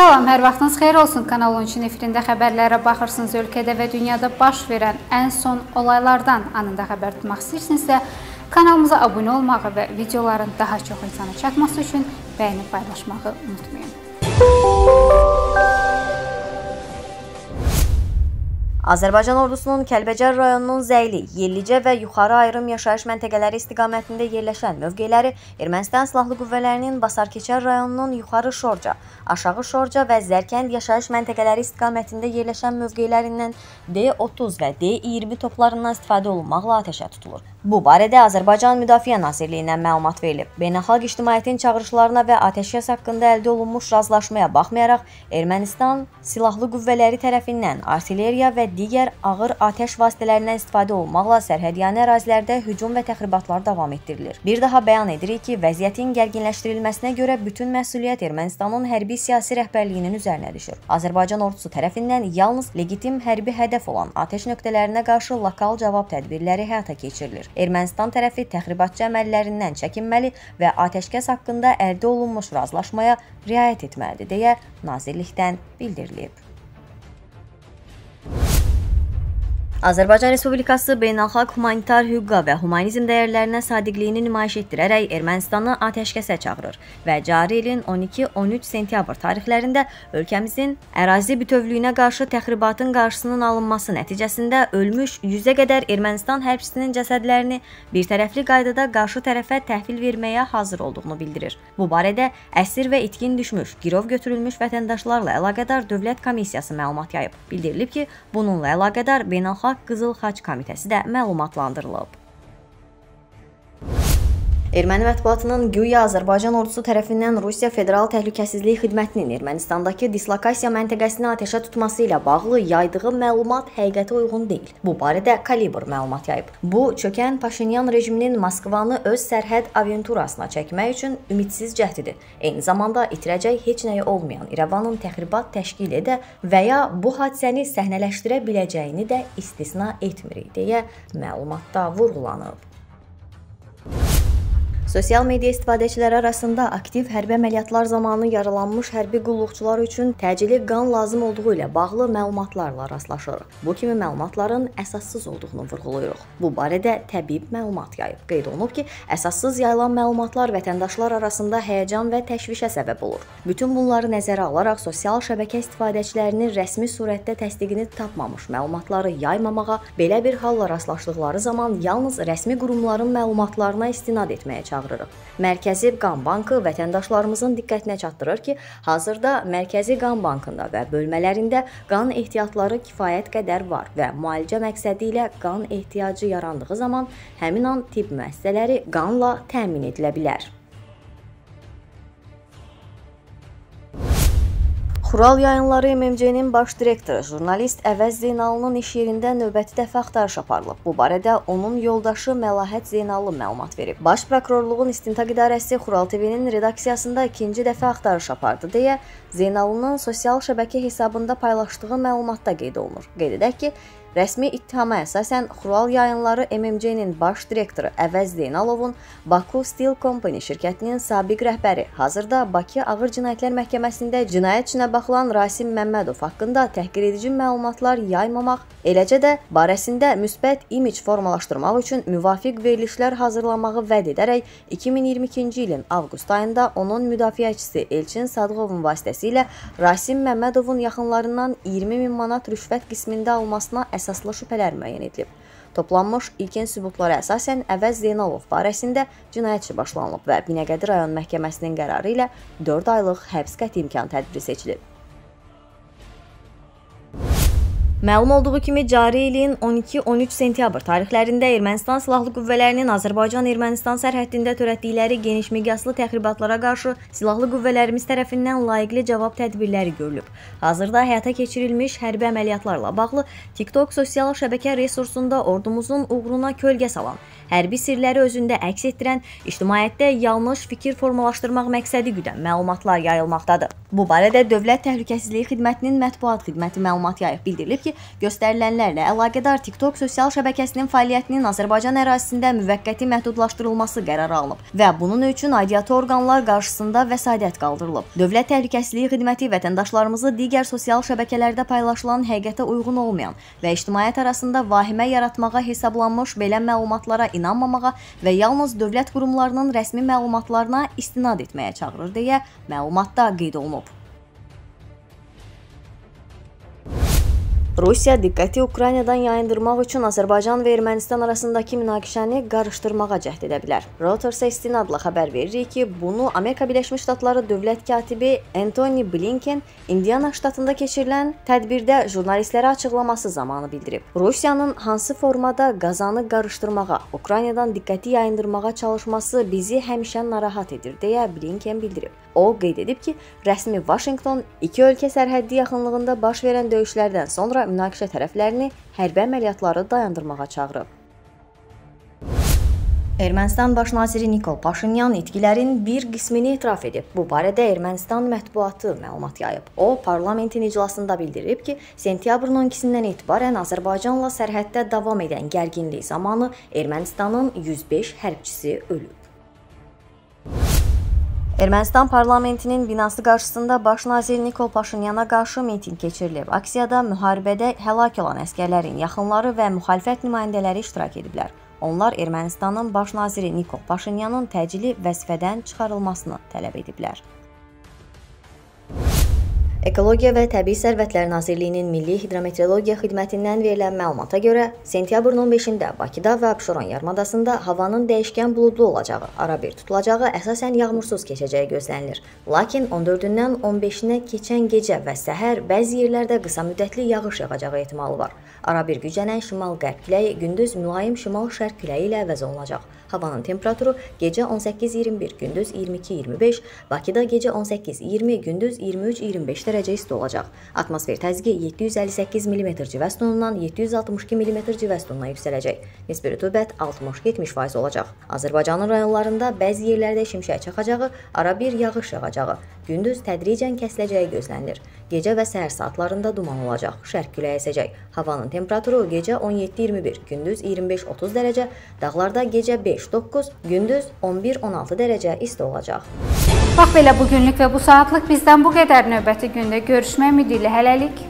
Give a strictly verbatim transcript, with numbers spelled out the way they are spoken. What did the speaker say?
Salam, hər vaxtınız xeyir olsun. Kanal on üçün efirində xəbərlərə baxırsınız. Ölkədə və dünyada baş verən ən son olaylardan anında xəbər tutmaq istəyirsinizsə, kanalımıza abunə olmağı və videoların daha çox insana çatması üçün bəyənib paylaşmağı unutmayın. Azərbaycan ordusunun Kəlbəcər rayonunun Zeyli, Yelicə və Yuxarı Ayrım yaşayış məntəqələri istiqamətində yerləşən mövqeləri Ermənistan Silahlı Qüvvələrinin Basar-Keçər rayonunun Yuxarı Şorca, Aşağı Şorca və Zərkənd yaşayış məntəqələri istiqamətində yerləşən mövqelərindən D otuz və D iyirmi toplarından istifadə olunmaqla atəşə tutulur. Bu barədə Azərbaycan Müdafiə Nazirliyindən məlumat verilib. Beynəlxalq ictimaiyyətin çağırışlarına və atəşkəs haqqında əldə olunmuş razılaşmaya baxmayaraq, Ermənistan Silahlı Qüvvələri tərəfindən artilleriya və digər ağır atəş vasitələrindən istifadə olmaqla sərhədyanə ərazilərdə hücum və təxribatlar davam etdirilir. Bir daha bəyan edirik ki, vəziyyətin gərginləşdirilməsinə görə bütün məsuliyyət Ermənistanın hərbi-siyasi rəhbərliyinin üzərinə düşür. Azərbaycan ordusu tərəfindən yalnız legitim hərbi hədəf olan atəş nöqtələrinə qarşı lokal cavab tədbirləri həyata keçirilir. Ermənistan tərəfi təxribatçı əməllərindən çəkinməli və atəşkəs haqqında əldə olunmuş razılaşmaya riayət etməlidir, deyə nazirlikdən bildirilib. Azərbaycan Respublikası beynəlxalq humanitar hüquqa və humanizm dəyərlərinə sadiqliyini nümayiş etdirərək Ermənistanı atəşkəsə çağırır və cari ilin on iki on üç sentyabr tarixlərində ölkəmizin ərazi bütövlüyünə qarşı təxribatın qarşısının alınması nəticəsində ölmüş yüzə qədər Ermənistan hərbçisinin cəsədlərini birtərəfli qaydada qarşı tərəfə təhvil verməyə hazır olduğunu bildirir. Bu barədə əsir və itkin düşmüş, girov götürülmüş vətəndaşlarla əlaqədar Dövlət Komissiyası məlumat yayıb. Bildirilib ki, bununla əlaqədar beynəlxalq Qızıl Xaç Komitəsi də məlumatlandırılıb. Erməni mətbuatının güya Azərbaycan ordusu tərəfindən Rusiya Federal Təhlükəsizliyi Xidmətinin Ermənistandakı dislokasiya məntəqəsini atəşə tutması ilə bağlı yaydığı məlumat həqiqətə uyğun deyil. Bu barədə Kalibr məlumat yayıb. Bu, çökən Paşinyan rejiminin Moskvanı öz sərhəd aventurasına çəkmək üçün ümidsiz cəhdidir. Eyni zamanda itirəcək heç nəyə olmayan İrəvanın təxribat təşkil edə və ya bu hadisəni səhnələşdirə biləcəyini də istisna etmirik, deyə məlumatda vurğulanıb. Sosial media istifadəçiləri arasında aktiv hərbi əməliyyatlar zamanı yaralanmış hərbi qulluqçular üçün təcili qan lazım olduğu ilə bağlı məlumatlarla rastlaşırıq. Bu kimi məlumatların əsassız olduğunu vurğulayırıq. Bu barədə təbib məlumat yayıb. Qeyd olunub ki, əsassız yayılan məlumatlar vətəndaşlar arasında həyəcan və təşvişə səbəb olur. Bütün bunları nəzərə alaraq sosial şəbəkə istifadəçilərinin rəsmi surətdə təsdiqini tapmamış məlumatları yaymamağa, belə bir halla rastlaşdıqları zaman yalnız rəsmi qurumların məlumatlarına istinad etməyə çalışır. Mərkəzi Qan Bankı vətəndaşlarımızın diqqətinə çatdırır ki, hazırda Mərkəzi Qan Bankında və bölmələrində qan ehtiyatları kifayət qədər var və müalicə məqsədi ilə qan ehtiyacı yarandığı zaman həmin an tibb müəssisələri qanla təmin edilə bilər. Xural yayınları M M C-nin baş direktoru, jurnalist Əvəz Zeynalının iş yerində növbəti dəfə axtarış aparılıb. Bu barədə onun yoldaşı Məlahət Zeynalı məlumat verib. Baş Prokurorluğun İstintaq İdarəsi Xural T V-nin redaksiyasında ikinci dəfə axtarış apardı, deyə Zeynalının sosial şəbəkə hesabında paylaşdığı məlumatda qeyd olunur. Qeyd edək ki, rəsmi ittihama əsasən Xural yayınları M M C-nin baş direktoru Əvəz Zeynalovun Bakı Steel Company şirkətinin sabiq rəhbəri, hazırda Bakı Ağır Cinayətlər Məhkəməsində cinayət işinə baxılan Rəsim Məmmədov haqqında təhqir edici məlumatlar yaymamaq, eləcə də barəsində müsbət imic formalaşdırmaq üçün müvafiq verilişlər hazırlamağı vəd edərək iki min iyirmi ikinci ilin avqust ayında onun müdafiəçisi Elçin Sadıqovun vasitəsilə Rəsim Məmmədovun yaxınlarından iyirmi min manat rüşvət qismində almasına əsaslı şübhələr müəyyən edilib. Toplanmış ilkin sübutlara əsasən Əvəz Zeynalov barəsində cinayət işi başlanılıb və Binəqədi rayon məhkəməsinin qərarı ilə dörd aylıq həbs qəti imkan tədbiri seçilib. Məlum olduğu kimi, cari ilin on iki on üç sentyabr tarixlərində Ermənistan Silahlı Qüvvələrinin Azərbaycan-Ermənistan sərhəddində törətdikləri geniş miqyaslı təxribatlara qarşı silahlı qüvvələrimiz tərəfindən layiqli cavab tədbirləri görülüb. Hazırda həyata keçirilmiş hərbi əməliyyatlarla bağlı TikTok sosial şəbəkə resursunda ordumuzun uğruna kölgə salan, hərbi sirləri özündə əks etdirən, ictimaiyyətdə yanlış fikir formalaşdırmaq məqsədi güdən məlumatlar yayılmaqdadır. Bu barədə Dövlət Təhlükəsizliyi Xidmətinin mətbuat xidməti məlumat yayıb. Bildirilib ki, ki, göstərilənlərlə əlaqədar TikTok sosial şəbəkəsinin fəaliyyətinin Azərbaycan ərazisində müvəqqəti məhdudlaşdırılması qərarı alınıb və bunun üçün aidiyyatı orqanlar qarşısında vəsadət qaldırılıb. Dövlət Təhlükəsizliyi Xidməti vətəndaşlarımızı digər sosial şəbəkələrdə paylaşılan həqiqətə uyğun olmayan və ictimaiyyət arasında vahimə yaratmağa hesablanmış belə məlumatlara inanmamağa və yalnız dövlət qurumlarının rəsmi məlumatlarına istinad etməyə çağırır deyə məlumatda qeyd olunub. Rusiya diqqəti Ukraynadan yayındırmaq üçün Azərbaycan və Ermənistan arasındakı münaqişəni qarışdırmağa cəhd edə bilər. Reutersə istinadla xəbər veririk ki, bunu Amerika Birləşmiş Ştatları dövlət katibi Antony Blinken Indiana ştatında keçirilən tədbirdə jurnalistlərə açıqlaması zamanı bildirib. Rusiyanın hansı formada qazanı qarışdırmağa, Ukraynadan diqqəti yayındırmağa çalışması bizi həmişə narahat edir deyə Blinken bildirib. O qeyd edib ki, rəsmi Vaşinqton iki ölkə sərhəddi yaxınlığında baş verən döyüşlərdən sonra münaqişə tərəflərini hərbi əməliyyatları dayandırmağa çağırıb. Ermənistan baş naziri Nikol Paşinyan itkilərin bir qismini etiraf edib. Bu barədə Ermənistan mətbuatı məlumat yayıb. O, parlamentin iclasında bildirib ki, sentyabrın on ikisindən etibarən Azərbaycanla sərhəddə davam edən gərginlik zamanı Ermənistanın yüz beş hərbçisi ölüb. Ermənistan parlamentinin binası qarşısında baş nazir Nikol Paşinyana qarşı mitinq keçirilib. Aksiyada müharibədə həlak olan əsgərlərin yaxınları və müxalifət nümayəndələri iştirak ediblər. Onlar Ermənistanın baş naziri Nikol Paşinyanın təcili vəzifədən çıxarılmasını tələb ediblər. Ekologiya və Təbii Sərvətlər Nazirliyinin Milli Hidrometeorologiya Xidmətindən verilən məlumata görə, sentyabrın on beşində Bakıda və Abşeron yarımadasında havanın dəyişkən buludlu olacağı, ara bir tutulacağı, əsasən yağmursuz keçəcəyi gözlənilir. Lakin on dördündən on beşinə keçən gecə və səhər bəzi yerlərdə qısa müddətli yağış yağacağı ehtimalı var. Ara bir güclənən şimal-qərb küləyi gündüz mülayim şimal-şərq küləyi ilə əvəz olunacaq. Havanın temperaturu gecə on səkkiz iyirmi bir, gündüz iyirmi iki iyirmi beş, Bakıda gecə on səkkiz iyirmi, gündüz iyirmi üç iyirmi beş dərəcə isti olacaq. Atmosfer təzyiqi yeddi yüz əlli səkkiz millimetr civə sütunundan yeddi yüz altmış iki millimetr civə sütununa yüksələcək. Nisbi rütubət altmış yetmiş faiz olacaq. Azərbaycanın rayonlarında bəzi yerlərdə şimşək çaxacağı, ara bir yağış yağacağı, gündüz tədricən kəsiləcəyi gözlənilir. Gecə və səhər saatlarında duman olacaq, şərq küləyi əsəcək. Havanın temperaturu gecə on yeddi iyirmi bir, gündüz iyirmi beş otuz dərəcə, dağlarda gecə beş doqquz, gündüz on bir on altı dərəcə isti olacaq. Bax belə bugünlük və bu saatlik bizdən bu qədər. Növbəti gündə görüşmək ümidilə hələlik.